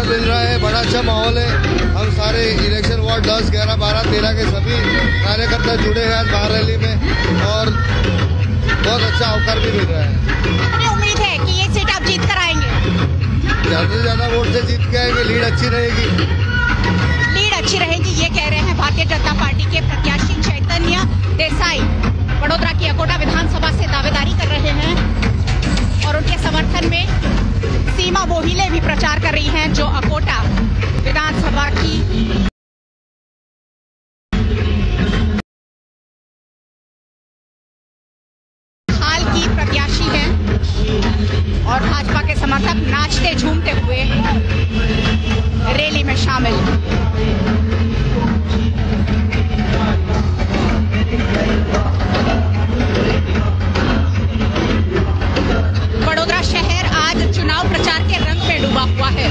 अच्छा मिल रहा है, बड़ा अच्छा माहौल है। हम सारे इलेक्शन वार्ड 10, 11, 12, 13 के सभी कार्यकर्ता जुड़े हैं आज महारैली में और बहुत अच्छा अवसर भी मिल रहा है। उम्मीद है कि ये सीट आप जीत कर आएंगे, ज्यादा से ज्यादा वोट से जीत के आएंगे, लीड अच्छी रहेगी। लीड अच्छी रहेगी ये कह रहे हैं भारतीय जनता पार्टी के प्रत्याशी चैतन्य देसाई। वडोदरा की अकोटा विधानसभा से दावेदारी कर रहे हैं और उनके समर्थन में सीमा बोहिले भी प्रचार कर रही हैं, जो अकोटा विधानसभा की प्रत्याशी है और भाजपा के समर्थक नाचते झूमते हुए रैली में शामिल। वडोदरा शहर आज चुनाव प्रचार के रंग में डूबा हुआ है।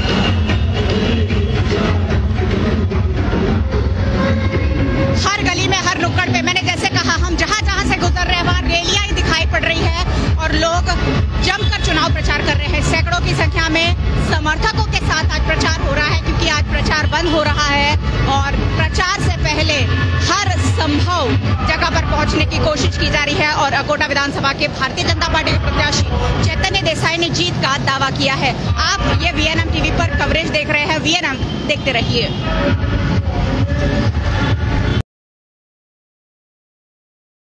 हर गली में, हर नुक्कड़ पे, मैंने जैसे कहा, हम जहां जहां से गुजर रहे हैं वहां रैलियां ही दिखाई पड़ रही है और लोग जमकर चुनाव प्रचार कर रहे हैं। सैकड़ों की संख्या में समर्थकों के साथ आज प्रचार हो रहा है, क्योंकि आज प्रचार बंद हो रहा है और प्रचार से पहले हर संभव जगह पर पहुंचने की कोशिश की जा रही है। और अकोटा विधानसभा के भारतीय जनता पार्टी के प्रत्याशी चैतन्य देसाई ने जीत का दावा किया है। आप ये VNMTV पर कवरेज देख रहे हैं, VNM देखते रहिए।